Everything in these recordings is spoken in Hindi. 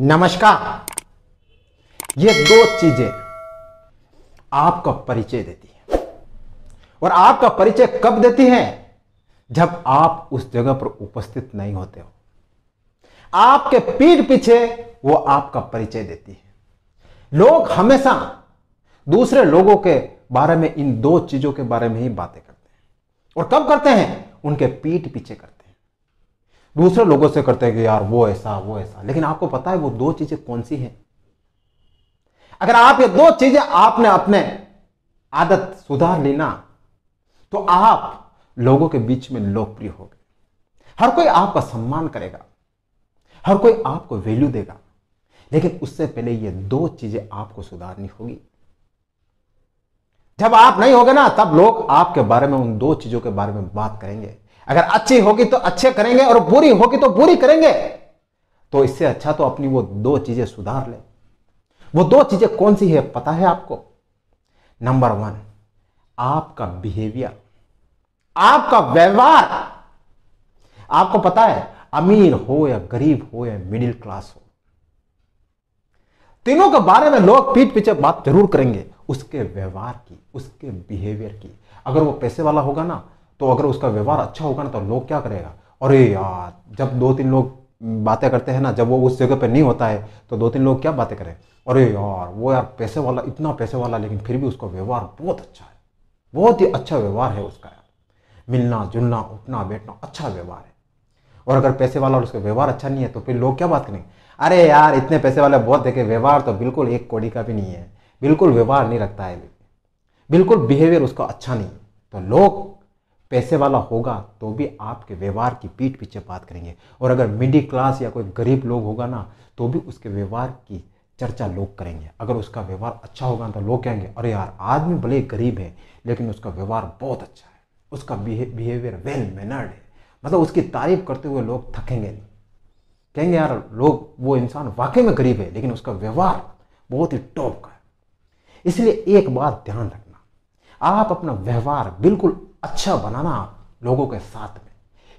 नमस्कार, ये दो चीजें आपका परिचय देती है। और आपका परिचय कब देती है? जब आप उस जगह पर उपस्थित नहीं होते हो। आपके पीठ पीछे वो आपका परिचय देती है। लोग हमेशा दूसरे लोगों के बारे में, इन दो चीजों के बारे में ही बातें करते हैं। और कब करते हैं? उनके पीठ पीछे करते हैं, दूसरे लोगों से करते हैं कि यार वो ऐसा। लेकिन आपको पता है वो दो चीजें कौन सी हैं? अगर आप ये दो चीजें आपने अपने आदत सुधार ली ना, तो आप लोगों के बीच में लोकप्रिय हो गए। हर कोई आपका सम्मान करेगा, हर कोई आपको वैल्यू देगा। लेकिन उससे पहले ये दो चीजें आपको सुधारनी होगी। जब आप नहीं होगे ना, तब लोग आपके बारे में उन दो चीजों के बारे में बात करेंगे। अगर अच्छी होगी तो अच्छे करेंगे और बुरी होगी तो बुरी करेंगे। तो इससे अच्छा तो अपनी वो दो चीजें सुधार ले। वो दो चीजें कौन सी है पता है आपको? नंबर 1, आपका बिहेवियर, आपका व्यवहार। आपको पता है अमीर हो या गरीब हो या मिडिल क्लास हो, तीनों के बारे में लोग पीठ पीछे बात जरूर करेंगे, उसके व्यवहार की, उसके बिहेवियर की। अगर वो पैसे वाला होगा ना, तो अगर उसका व्यवहार अच्छा होगा ना, तो लोग क्या करेगा? अरे यार, जब 2-3 लोग बातें करते हैं ना, जब वो उस जगह पे नहीं होता है, तो 2-3 लोग क्या बातें करें? अरे यार, वो यार पैसे वाला, इतना पैसे वाला, लेकिन फिर भी उसका व्यवहार बहुत अच्छा है, बहुत ही अच्छा व्यवहार है उसका। मिलना जुलना, उठना बैठना, अच्छा व्यवहार है। और अगर पैसे वाला और उसका व्यवहार अच्छा नहीं है, तो फिर लोग क्या बात करेंगे? अरे यार, इतने पैसे वाले बहुत देखे, व्यवहार तो बिल्कुल 1 कौड़ी का भी नहीं है, बिल्कुल व्यवहार नहीं रखता है, बिल्कुल बिहेवियर उसका अच्छा नहीं है। तो लोग पैसे वाला होगा तो भी आपके व्यवहार की पीठ पीछे बात करेंगे। और अगर मिडिल क्लास या कोई गरीब लोग होगा ना, तो भी उसके व्यवहार की चर्चा लोग करेंगे। अगर उसका व्यवहार अच्छा होगा तो लोग कहेंगे अरे यार, आदमी भले गरीब है लेकिन उसका व्यवहार बहुत अच्छा है, उसका बिहेवियर वेल मैनर्ड है। मतलब उसकी तारीफ करते हुए लोग थकेंगे नहीं, कहेंगे यार लोग, वो इंसान वाकई में गरीब है लेकिन उसका व्यवहार बहुत ही टॉप का है। इसलिए एक बात ध्यान रखना, आप अपना व्यवहार बिल्कुल अच्छा बनाना लोगों के साथ में।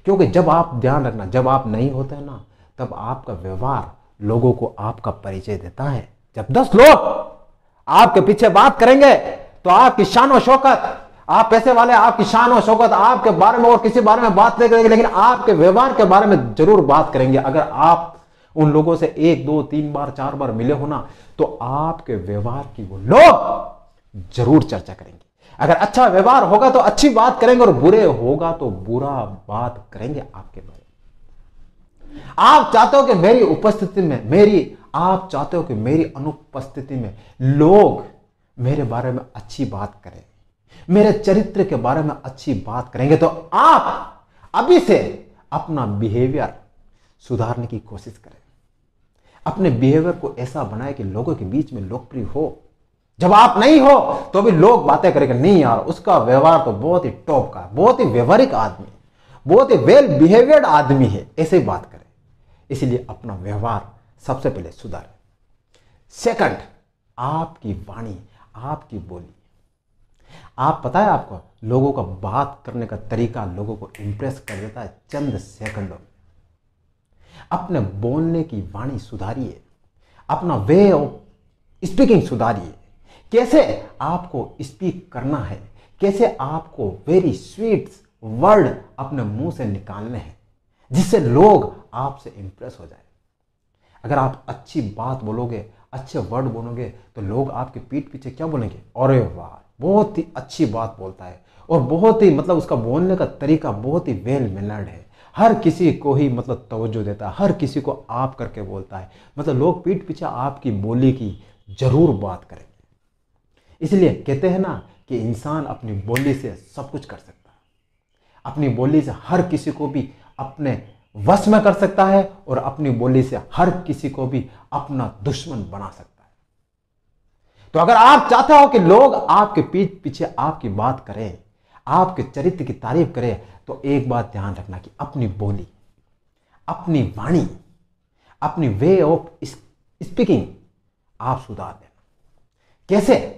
क्योंकि जब आप, ध्यान रखना, जब आप नहीं होते हैं ना, तब आपका व्यवहार लोगों को आपका परिचय देता है। जब 10 लोग आपके पीछे बात करेंगे, तो आपकी शान और शौकत, आप पैसे वाले, आपकी शान और शौकत आपके बारे में और किसी बारे में बात नहीं करेंगे, लेकिन आपके व्यवहार के बारे में जरूर बात करेंगे। अगर आप उन लोगों से 1, 2, 3 बार 4 बार मिले हो ना, तो आपके व्यवहार की वो लोग जरूर चर्चा करेंगे। अगर अच्छा व्यवहार होगा तो अच्छी बात करेंगे, और बुरे होगा तो बुरा बात करेंगे आपके बारे में। आप चाहते हो कि मेरी उपस्थिति में, आप चाहते हो कि मेरी अनुपस्थिति में लोग मेरे बारे में अच्छी बात करें, मेरे चरित्र के बारे में अच्छी बात करेंगे। तो आप अभी से अपना बिहेवियर सुधारने की कोशिश करें, अपने बिहेवियर को ऐसा बनाए कि लोगों के बीच में लोकप्रिय हो। जब आप नहीं हो तो भी लोग बातें करेंगे, नहीं यार, उसका व्यवहार तो बहुत ही टॉप का, बहुत ही व्यवहारिक आदमी, बहुत ही वेल बिहेवियर्ड आदमी है, ऐसे बात करें। इसलिए अपना व्यवहार सबसे पहले सुधारें। सेकंड, आपकी वाणी, आपकी बोली। आप, पता है आपको, लोगों का बात करने का तरीका लोगों को इंप्रेस कर देता है चंद सेकंडों में। अपने बोलने की वाणी सुधारिए, अपना वे ऑफ स्पीकिंग सुधारिए। कैसे आपको स्पीक करना है, कैसे आपको वेरी स्वीट वर्ड अपने मुंह से निकालने हैं, जिससे लोग आपसे इंप्रेस हो जाए। अगर आप अच्छी बात बोलोगे, अच्छे वर्ड बोलोगे, तो लोग आपके पीठ पीछे क्या बोलेंगे? अरे वाह, बहुत ही अच्छी बात बोलता है, और बहुत ही, मतलब उसका बोलने का तरीका बहुत ही वेल मैनर्ड है, हर किसी को ही मतलब तवज्जो देता है, हर किसी को आप करके बोलता है। मतलब लोग पीठ पीछे आपकी बोली की जरूर बात करेंगे। इसलिए कहते हैं ना कि इंसान अपनी बोली से सब कुछ कर सकता है, अपनी बोली से हर किसी को भी अपने वश में कर सकता है, और अपनी बोली से हर किसी को भी अपना दुश्मन बना सकता है। तो अगर आप चाहते हो कि लोग आपके पीठ पीछे आपकी बात करें, आपके चरित्र की तारीफ करें, तो एक बात ध्यान रखना कि अपनी बोली, अपनी वाणी, अपनी वे ऑफ स्पीकिंग आप सुधार देना। कैसे?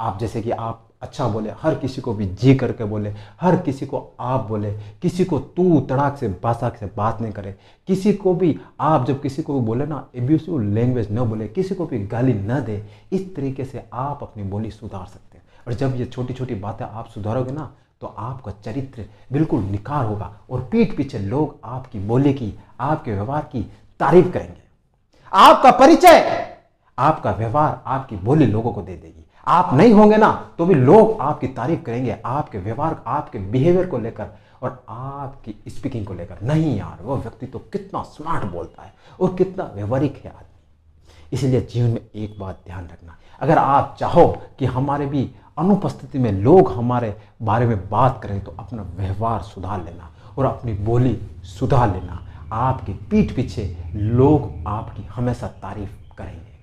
आप, जैसे कि आप अच्छा बोले, हर किसी को भी जी करके बोले, हर किसी को आप बोले, किसी को तू तड़ाक से बासाक से बात नहीं करे, किसी को भी आप जब किसी को भी बोले ना एब्यूसिव लैंग्वेज न बोले, किसी को भी गाली न दे। इस तरीके से आप अपनी बोली सुधार सकते हैं। और जब ये छोटी छोटी बातें आप सुधारोगे ना तो आपका चरित्र बिल्कुल निखार होगा और पीठ पीछे लोग आपकी बोली की, आपके व्यवहार की तारीफ करेंगे। आपका परिचय, आपका व्यवहार, आपकी बोली लोगों को दे देगी। आप नहीं होंगे ना तो भी लोग आपकी तारीफ करेंगे, आपके व्यवहार, आपके बिहेवियर को लेकर और आपकी स्पीकिंग को लेकर। नहीं यार, वो व्यक्ति तो कितना स्मार्ट बोलता है और कितना व्यवहारिक है आदमी। इसलिए जीवन में एक बात ध्यान रखना, अगर आप चाहो कि हमारे भी अनुपस्थिति में लोग हमारे बारे में बात करें तो अपना व्यवहार सुधार लेना और अपनी बोली सुधार लेना। आपके पीठ पीछे लोग आपकी हमेशा तारीफ करेंगे।